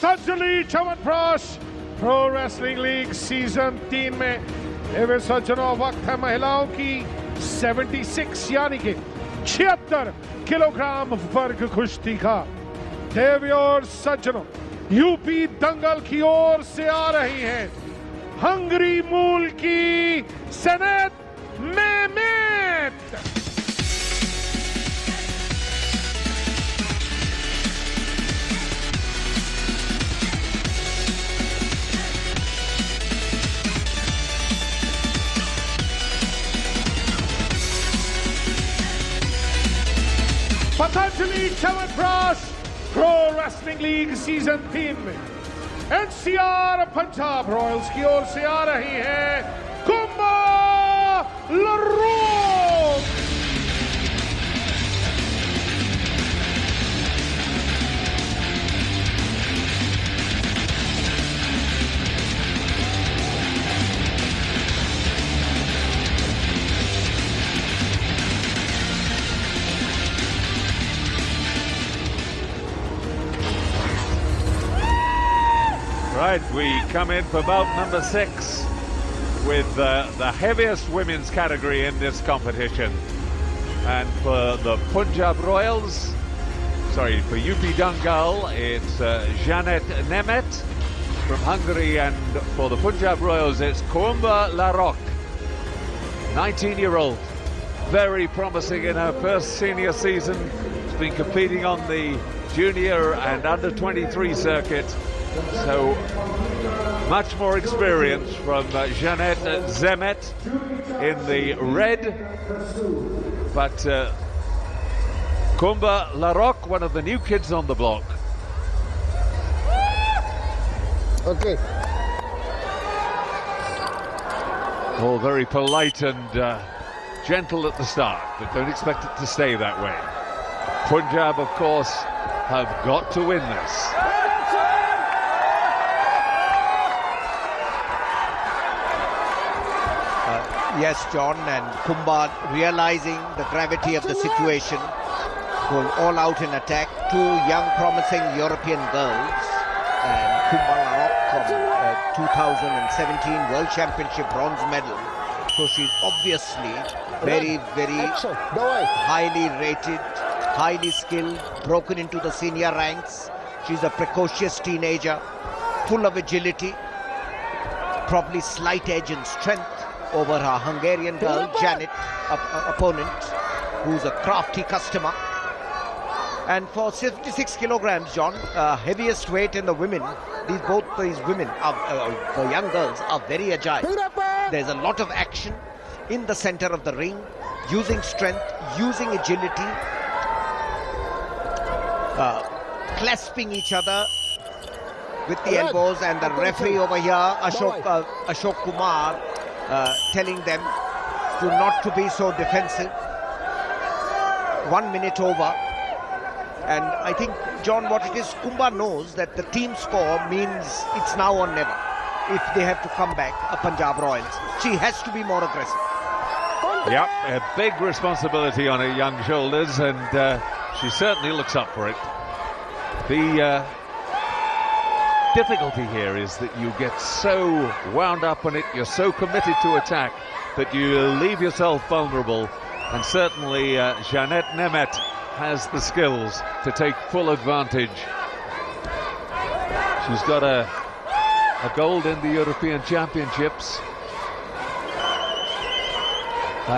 पास Anjali chyawanprash pro wrestling league season 3 में एवं सज्जनों वक्त है महिलाओं की 76 यानी कि 76 किलोग्राम वर्ग कुश्ती का। देवी और सज्जनों यूपी दंगल की ओर से आ रही हैं हंगरी मूल की Zsanett Nemeth. Patanjali chyawanprash pro wrestling league season 3 में एनसीआर पंजाब रॉयल्स की ओर से आ रही है कोम्बा लारोक। Right, we come in for bout number 6 with the heaviest women's category in this competition. And for the Punjab Royals, sorry, for UP Dangal, it's Zsanett Nemeth from Hungary, and for the Punjab Royals, it's Koumba Larroque, 19-year-old, very promising in her first senior season. She's been competing on the junior and under-23 circuit. So much more experience from Zsanett Nemeth in the red, but Koumba Larroque, one of the new kids on the block. Okay. All very polite and gentle at the start, but don't expect it to stay that way. Punjab, of course, have got to win this. Yes, John, and Koumba, realizing the gravity of the situation, going all out in attack. Two young, promising European girls, and Koumba Larroque from 2017 World Championship bronze medal. So she's obviously very, very highly rated, highly skilled, broken into the senior ranks. She's a precocious teenager, full of agility, probably slight edge in strength over her Hungarian girl, Janet, opponent, who's a crafty customer. And for 76 kilograms, John, heaviest weight in the women, the young girls are very agile. There's a lot of action in the center of the ring, using strength, using agility, clasping each other with the elbows, and the referee over here, Ashok Kumar, telling them not to be so defensive. 1 minute over, and I think, John, what it is, Koumba knows that the team score means it's now or never. If they have to come back, Punjab Royals, she has to be more aggressive. Yeah, a big responsibility on her young shoulders, and she certainly looks up for it. The difficulty here is that you get so wound up on it, you're so committed to attack that you leave yourself vulnerable, and certainly Zsanett Nemeth has the skills to take full advantage. She's got a gold in the European Championships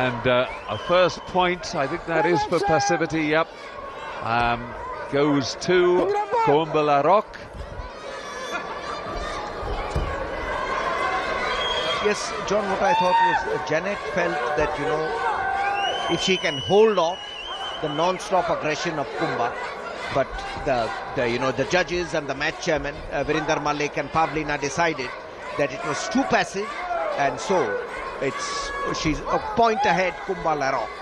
and a first point, I think that is for passivity, yep, goes to Koumba Larroque. Yes, John, what I thought was Janet felt that, you know, if she can hold off the non-stop aggression of Koumba, but the judges and the match chairman, Virindar Malik and Pavlina, decided that it was too passive, and so she's a point ahead, Koumba Larroque.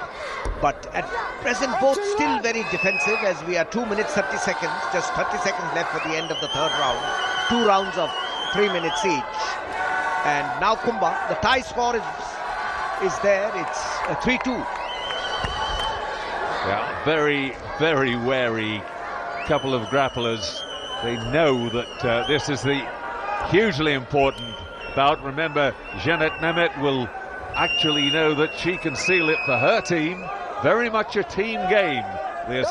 But at present, both still very defensive, as we are 2 minutes 30 seconds, just 30 seconds left for the end of the third round. 2 rounds of 3 minutes each. And now Koumba, the tie score is there, it's 3-2. Yeah, very, very wary couple of grapplers They know that this is the hugely important bout. Remember, Zsanett Nemeth will actually know that she can seal it for her team. Very much a team game, this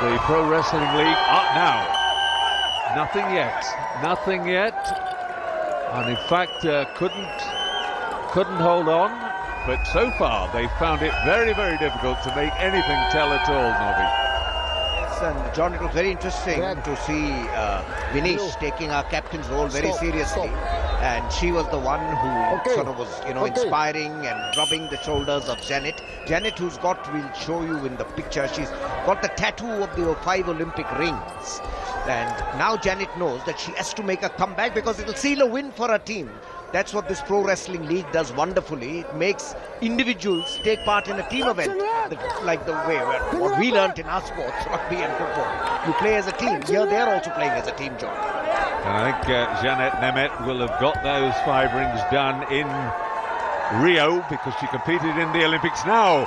the Pro Wrestling League up now. Nothing yet, nothing yet, and in fact couldn't hold on, but so far they found it very, very difficult to make anything tell at all, Nobby. Yes, and John, it was very interesting to see Vinish taking our captain's role very seriously, and she was the one who sort of was, you know, inspiring and rubbing the shoulders of Zsanett. Zsanett, who's got, we'll show you in the picture, she's got the tattoo of the 5 Olympic rings. And now Zsanett knows that she has to make a comeback because it'll seal a win for her team. That's what this Pro Wrestling League does wonderfully. It makes individuals take part in a team event, like the way what we learnt in our sports, rugby and football. You play as a team. Here they're also playing as a team, John. I think Zsanett Nemeth will have got those 5 rings done in Rio because she competed in the Olympics. Now,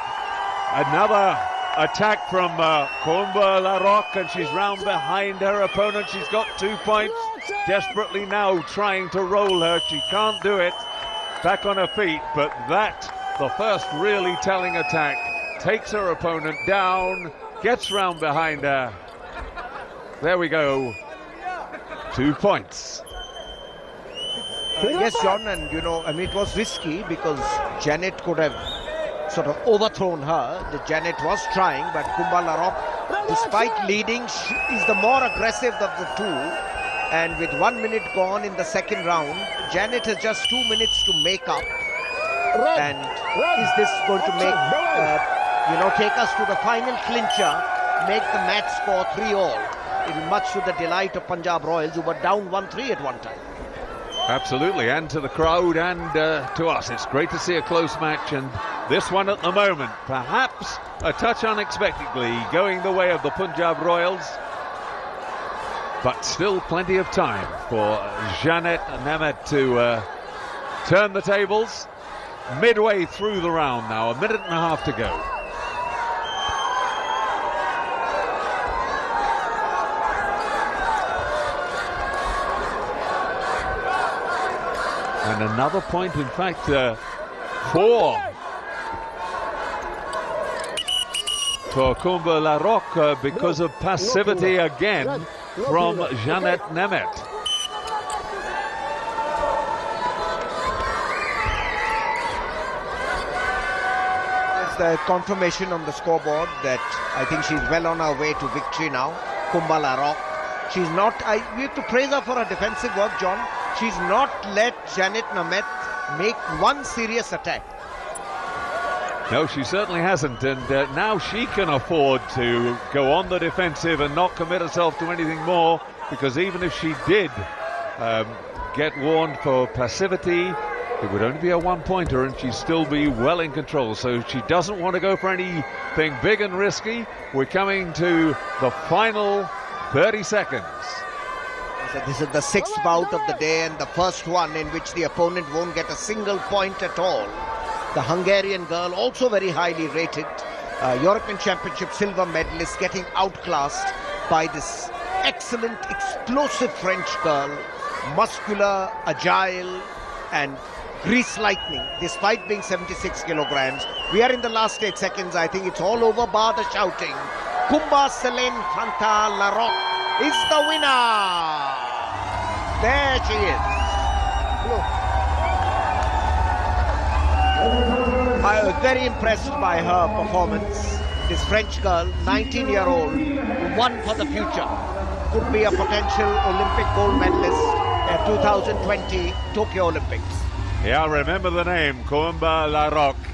another attack from Koumba Larroque, and she's round behind her opponent. She's got 2 points. Desperately now trying to roll her. She can't do it. Back on her feet, but that, the first really telling attack, takes her opponent down, gets round behind her. There we go. 2 points. Yes, John, and you know, I mean, it was risky because Zsanett could have sort of overthrown her. The Zsanett was trying, but Koumba Larroque, despite leading, she is the more aggressive of the 2. And with 1 minute gone in the 2nd round, Zsanett has just 2 minutes to make up. And is this going to make, you know, take us to the final clincher, make the match score 3-all? It'll much to the delight of Punjab Royals, who were down 1-3 at one time. Absolutely, and to the crowd and to us. It's great to see a close match, and this one at the moment, perhaps a touch unexpectedly, going the way of the Punjab Royals. But still plenty of time for Zsanett Nemeth to turn the tables. Midway through the round now, 1.5 minutes to go. And another point, in fact, 4 for Koumba Larroque because of passivity again from Zsanett Nemeth. That's the confirmation on the scoreboard that I think she's well on her way to victory now, Koumba Larroque. She's not, we have to praise her for her defensive work, John. She's not let Zsanett Nemeth make one serious attack. No, she certainly hasn't, and now she can afford to go on the defensive and not commit herself to anything more, because even if she did get warned for passivity, it would only be a 1-pointer, and she'd still be well in control. So she doesn't want to go for anything big and risky. We're coming to the final 30 seconds. So this is the 6th bout of the day, and the first one in which the opponent won't get a single point at all. The Hungarian girl, also very highly rated, European Championship silver medalist, getting outclassed by this excellent, explosive French girl, muscular, agile, and grease lightning, despite being 76 kilograms. We are in the last 8 seconds. I think it's all over, bar the shouting. Koumba Selene Fanta Larroque is the winner. There she is. Look. I was very impressed by her performance. This French girl, 19-year-old, who won for the future, could be a potential Olympic gold medalist at 2020 Tokyo Olympics. Yeah, remember the name, Koumba Larroque.